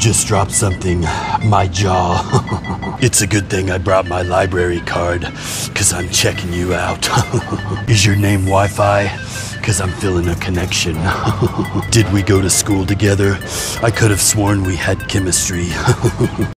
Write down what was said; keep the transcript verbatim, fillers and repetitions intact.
just dropped something. My jaw. It's a good thing I brought my library card, because I'm checking you out. Is your name Wi-Fi? Because I'm feeling a connection. Did we go to school together? I could have sworn we had chemistry.